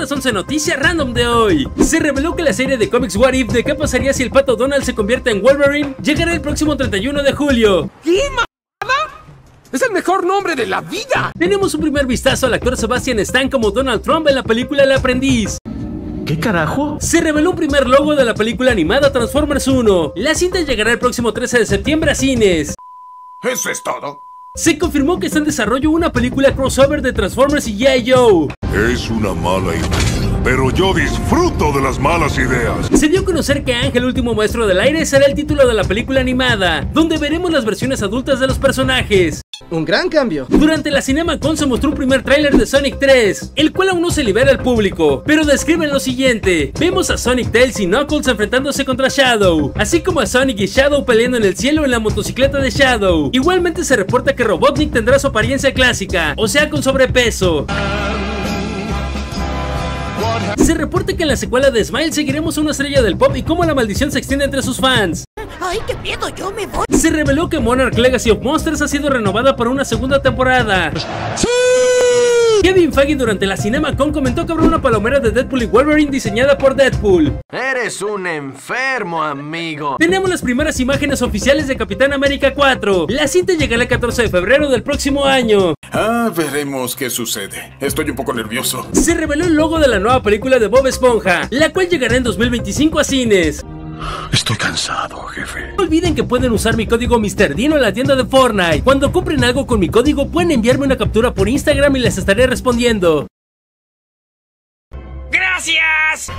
otras 11 noticias random de hoy. Se reveló que la serie de cómics What If de qué pasaría si el Pato Donald se convierte en Wolverine llegará el próximo 31 de julio. ¿Qué? ¡Es el mejor nombre de la vida! Tenemos un primer vistazo al actor Sebastian Stan como Donald Trump en la película El Aprendiz. ¿Qué carajo? Se reveló un primer logo de la película animada Transformers 1. La cinta llegará el próximo 13 de septiembre a cines. ¿Eso es todo? Se confirmó que está en desarrollo una película crossover de Transformers y G.I. Joe. Es una mala idea, pero yo disfruto de las malas ideas. Se dio a conocer que Ángel Último Maestro del Aire será el título de la película animada, donde veremos las versiones adultas de los personajes. Un gran cambio. Durante la CINEMACON se mostró un primer tráiler de Sonic 3, el cual aún no se libera al público, pero describen lo siguiente. Vemos a Sonic, Tails y Knuckles enfrentándose contra Shadow, así como a Sonic y Shadow peleando en el cielo en la motocicleta de Shadow. Igualmente se reporta que Robotnik tendrá su apariencia clásica, o sea con sobrepeso. Se reporta que en la secuela de Smile seguiremos a una estrella del pop y cómo la maldición se extiende entre sus fans. ¡Ay, qué miedo! ¡Yo me voy! Se reveló que Monarch Legacy of Monsters ha sido renovada para una segunda temporada. ¡Sí! Kevin Feige durante la CinemaCon comentó que habrá una palomera de Deadpool y Wolverine diseñada por Deadpool. Eres un enfermo, amigo. Tenemos las primeras imágenes oficiales de Capitán América 4. La cinta llegará el 14 de febrero del próximo año. Ah, veremos qué sucede. Estoy un poco nervioso. Se reveló el logo de la nueva película de Bob Esponja, la cual llegará en 2025 a cines. Estoy cansado, jefe. No olviden que pueden usar mi código Mr. Dino en la tienda de Fortnite. Cuando compren algo con mi código pueden enviarme una captura por Instagram y les estaré respondiendo. ¡Gracias!